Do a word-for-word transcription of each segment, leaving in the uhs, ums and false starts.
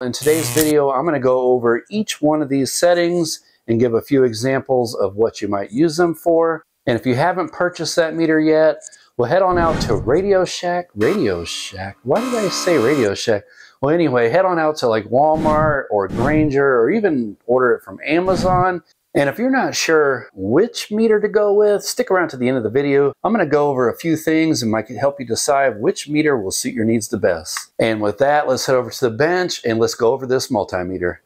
In today's video, I'm going to go over each one of these settings and give a few examples of what you might use them for. And if you haven't purchased that meter yet, well, head on out to Radio Shack. Radio Shack? Why did I say Radio Shack? Well, anyway, head on out to like Walmart or Grainger or even order it from Amazon. And if you're not sure which meter to go with, stick around to the end of the video. I'm going to go over a few things and might help you decide which meter will suit your needs the best. And with that, let's head over to the bench and let's go over this multimeter.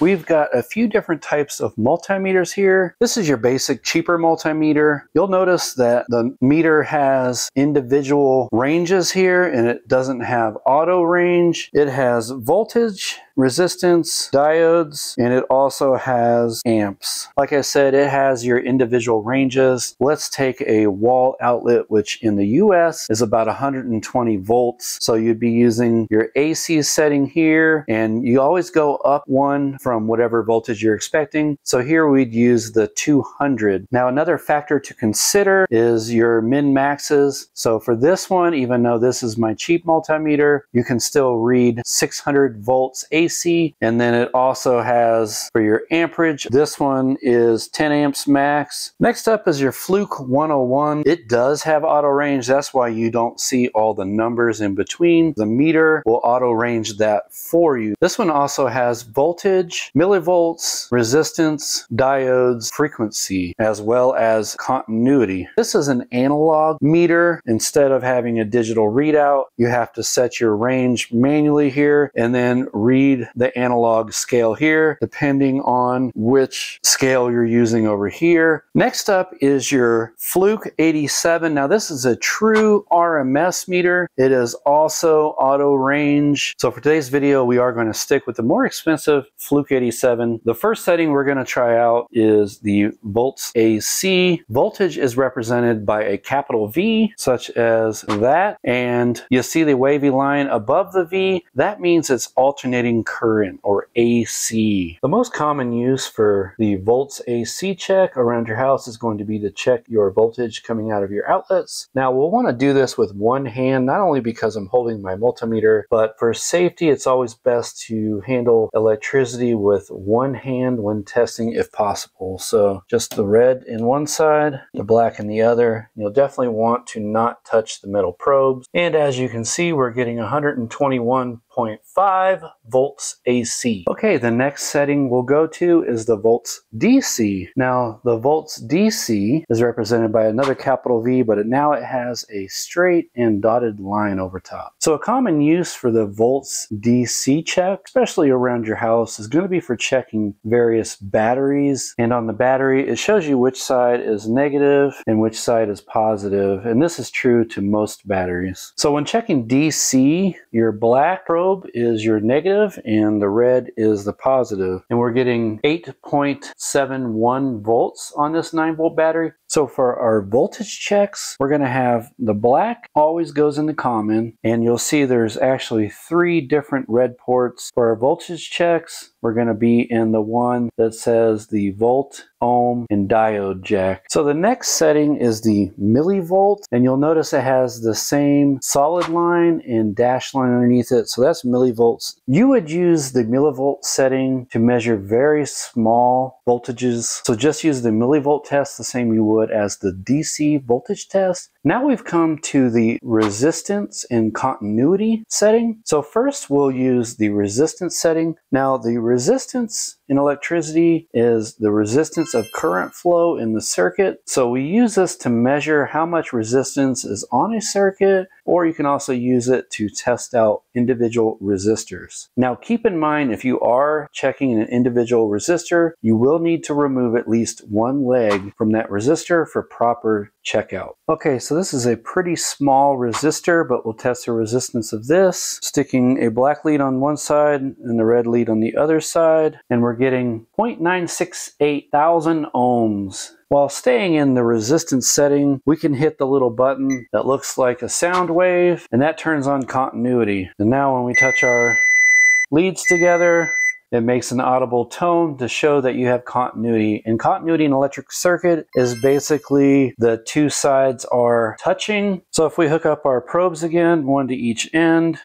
We've got a few different types of multimeters here. This is your basic cheaper multimeter. You'll notice that the meter has individual ranges here and it doesn't have auto range. It has voltage, resistance, diodes, and it also has amps. Like I said, it has your individual ranges. Let's take a wall outlet, which in the U S is about one hundred twenty volts. So you'd be using your A C setting here, and you always go up one from From whatever voltage you're expecting. So here we'd use the two hundred. Now another factor to consider is your min maxes. So for this one, even though this is my cheap multimeter, you can still read six hundred volts A C, and then it also has for your amperage. This one is ten amps max. Next up is your Fluke one oh one. It does have auto range. That's why you don't see all the numbers in between. The meter will auto range that for you. This one also has voltage, millivolts, resistance, diodes, frequency, as well as continuity. This is an analog meter. Instead of having a digital readout, you have to set your range manually here and then read the analog scale here, depending on which scale you're using over here. Next up is your Fluke eighty-seven. Now this is a true R M S meter. It is also auto range. So for today's video, we are going to stick with the more expensive Fluke eighty-seven. The first setting we're going to try out is the volts A C. Voltage is represented by a capital V, such as that, and you see the wavy line above the V. That means it's alternating current, or A C. The most common use for the volts A C check around your house is going to be to check your voltage coming out of your outlets. Now we'll want to do this with one hand, not only because I'm holding my multimeter, but for safety it's always best to handle electricity with one hand when testing if possible. So just the red in one side, the black in the other. You'll definitely want to not touch the metal probes. And as you can see, we're getting one hundred twenty-one point five volts A C. Okay, the next setting we'll go to is the volts D C. Now the volts D C is represented by another capital V, but it, now it has a straight and dotted line over top. So a common use for the volts D C check, especially around your house, is going to be for checking various batteries. And on the battery, it shows you which side is negative and which side is positive. And this is true to most batteries. So when checking D C, your black probe is your negative and the red is the positive, and we're getting eight point seven one volts on this nine volt battery. So for our voltage checks, we're going to have the black always goes into common, and you'll see there's actually three different red ports. For our voltage checks, we're going to be in the one that says the volt, ohm, and diode jack. So the next setting is the millivolt, and you'll notice it has the same solid line and dashed line underneath it. So that's millivolts. You would use the millivolt setting to measure very small voltages. So just use the millivolt test the same you would as the D C voltage test. Now we've come to the resistance and continuity setting. So first we'll use the resistance setting. Now the resistance in electricity is the resistance of current flow in the circuit. So we use this to measure how much resistance is on a circuit, or you can also use it to test out individual resistors. Now keep in mind, if you are checking an individual resistor, you will need to remove at least one leg from that resistor for proper checkout. Okay, so this is a pretty small resistor, but we'll test the resistance of this, sticking a black lead on one side and the red lead on the other side, and we're getting zero point nine six eight thousand ohms. While staying in the resistance setting, we can hit the little button that looks like a sound wave, and that turns on continuity. And now when we touch our leads together, it makes an audible tone to show that you have continuity. And continuity in electric circuit is basically the two sides are touching. So if we hook up our probes again, one to each end,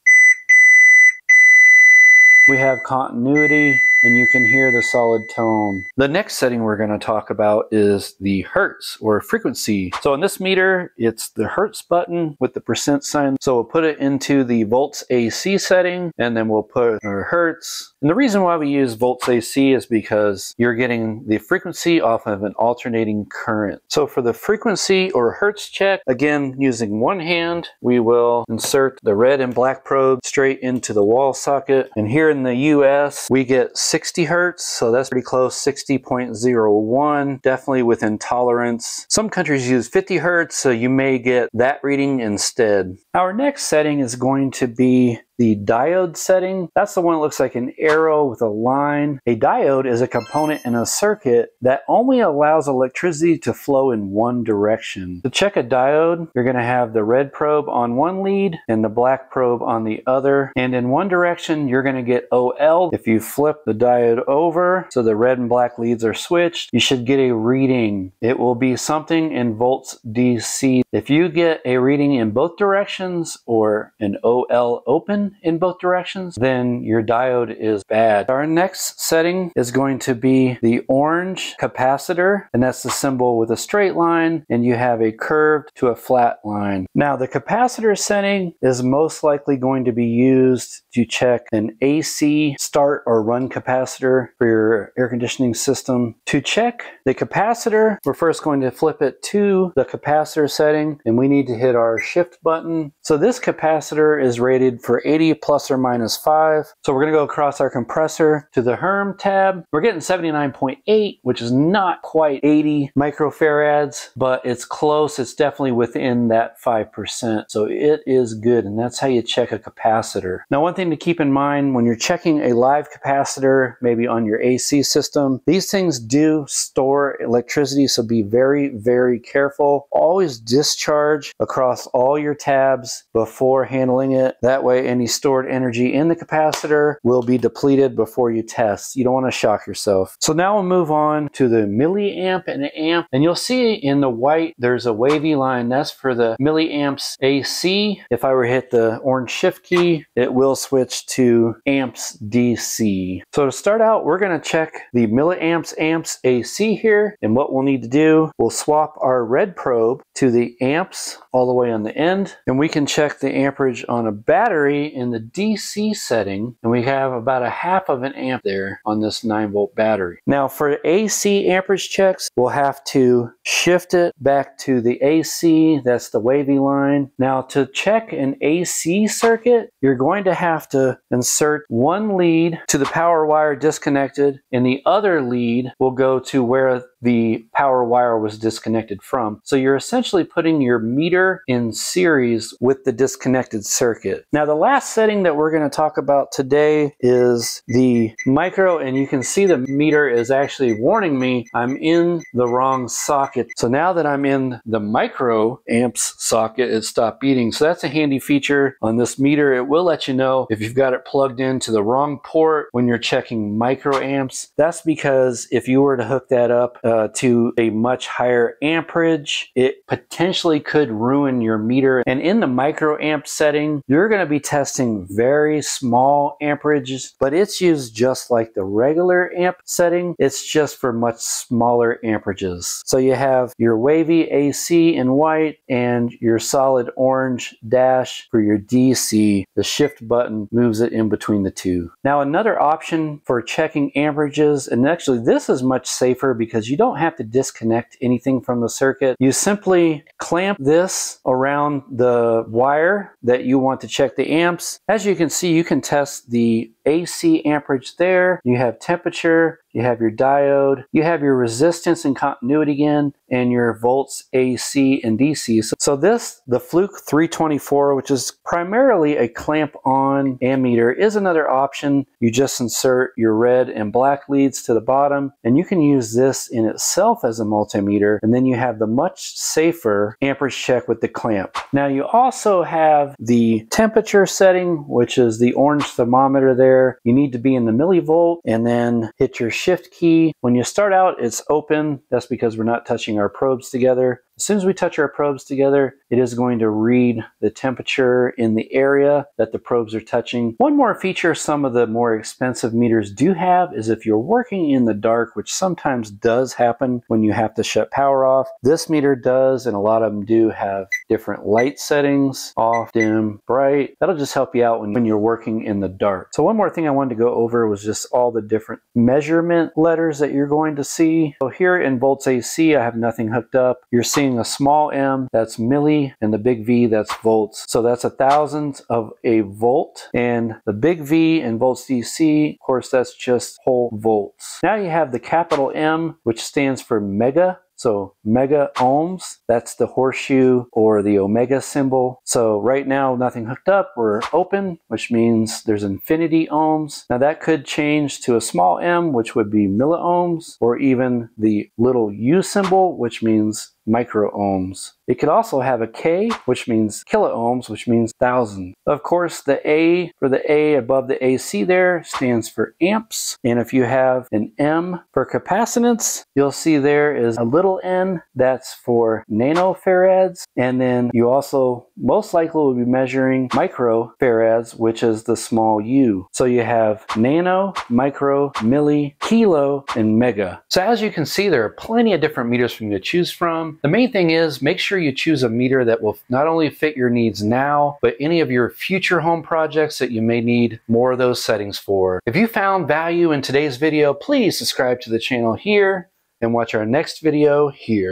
we have continuity, and you can hear the solid tone. The next setting we're going to talk about is the hertz or frequency. So on this meter, it's the hertz button with the percent sign. So we'll put it into the volts A C setting, and then we'll put our hertz. And the reason why we use volts A C is because you're getting the frequency off of an alternating current. So for the frequency or hertz check, again, using one hand, we will insert the red and black probe straight into the wall socket. And here in the U S, we get sixty hertz, so that's pretty close, sixty point zero one, definitely within tolerance. Some countries use fifty hertz, so you may get that reading instead. Our next setting is going to be the diode setting. That's the one that looks like an arrow with a line. A diode is a component in a circuit that only allows electricity to flow in one direction. To check a diode, you're going to have the red probe on one lead and the black probe on the other. And in one direction, you're going to get O L. If you flip the diode over, so the red and black leads are switched, you should get a reading. It will be something in volts D C. If you get a reading in both directions or an O L open in both directions, then your diode is bad. Our next setting is going to be the orange capacitor, and that's the symbol with a straight line, and you have a curved to a flat line. Now, the capacitor setting is most likely going to be used to check an A C start or run capacitor for your air conditioning system. To check the capacitor, we're first going to flip it to the capacitor setting, and we need to hit our shift button. So this capacitor is rated for eighty plus or minus five. So we're going to go across our compressor to the Herm tab. We're getting seventy-nine point eight, which is not quite eighty microfarads, but it's close. It's definitely within that five percent. So it is good, and that's how you check a capacitor. Now, one thing to keep in mind when you're checking a live capacitor, maybe on your A C system, these things do store electricity, so be very, very careful. Always discharge across all your tabs before handling it. That way, any stored energy in the capacitor will be depleted before you test. You don't want to shock yourself. So now we'll move on to the milliamp and the amp, and you'll see in the white there's a wavy line. That's for the milliamps A C. If I were to hit the orange shift key, it will switch to amps D C. So to start out, we're going to check the milliamps amps A C here, and what we'll need to do, we'll swap our red probe to the amps all the way on the end, and we can check the amperage on a battery in the D C setting, and we have about a half of an amp there on this nine volt battery. Now for A C amperage checks, we'll have to shift it back to the A C. That's the wavy line. Now to check an A C circuit, you're going to have to insert one lead to the power wire disconnected, and the other lead will go to where the power wire was disconnected from. So you're essentially putting your meter in series with the disconnected circuit. Now the last setting that we're going to talk about today is the micro, and you can see the meter is actually warning me I'm in the wrong socket. So now that I'm in the micro amps socket, it stopped beating. So that's a handy feature on this meter. It will let you know if you've got it plugged into the wrong port when you're checking micro amps. That's because if you were to hook that up Uh, to a much higher amperage, it potentially could ruin your meter. And in the microamp setting, you're going to be testing very small amperages, but it's used just like the regular amp setting. It's just for much smaller amperages. So you have your wavy A C in white and your solid orange dash for your D C. The shift button moves it in between the two. Now another option for checking amperages, and actually this is much safer because you don't have to disconnect anything from the circuit. You simply clamp this around the wire that you want to check the amps. As you can see, you can test the A C amperage there. You have temperature, you have your diode, you have your resistance and continuity again, and your volts A C and D C. So, so this, the Fluke three twenty-four, which is primarily a clamp on ammeter, is another option. You just insert your red and black leads to the bottom, and you can use this in itself as a multimeter, and then you have the much safer amperage check with the clamp. Now you also have the temperature setting, which is the orange thermometer there. You need to be in the millivolt and then hit your shift key. When you start out, it's open. That's because we're not touching our probes together. As soon as we touch our probes together, it is going to read the temperature in the area that the probes are touching. One more feature some of the more expensive meters do have is if you're working in the dark, which sometimes does happen when you have to shut power off. This meter does, and a lot of them do have different light settings, off, dim, bright. That'll just help you out when, when you're working in the dark. So one more thing I wanted to go over was just all the different measurement letters that you're going to see. So here in volts A C, I have nothing hooked up. You're seeing a small m, that's milli, and the big V, that's volts. So that's a thousandth of a volt, and the big V in volts D C, of course, that's just whole volts. Now you have the capital M, which stands for mega. So mega ohms, that's the horseshoe or the omega symbol. So right now, nothing hooked up, we're open, which means there's infinity ohms. Now that could change to a small m, which would be milliohms, or even the little u symbol, which means micro ohms. It could also have a K, which means kilo ohms, which means thousand. Of course, the A for the A above the A C there stands for amps. And if you have an M for capacitance, you'll see there is a little N, that's for nanofarads. And then you also most likely will be measuring microfarads, which is the small U. So you have nano, micro, milli, kilo, and mega. So as you can see, there are plenty of different meters for you to choose from. The main thing is make sure you choose a meter that will not only fit your needs now, but any of your future home projects that you may need more of those settings for. If you found value in today's video, please subscribe to the channel here and watch our next video here.